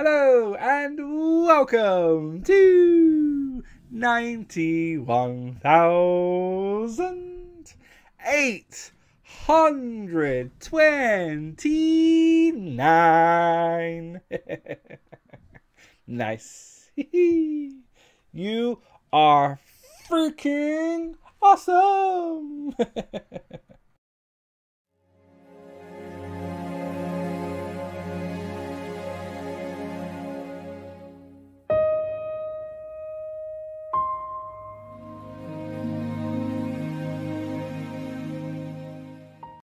Hello and welcome to 91,829. Nice. You are freaking awesome.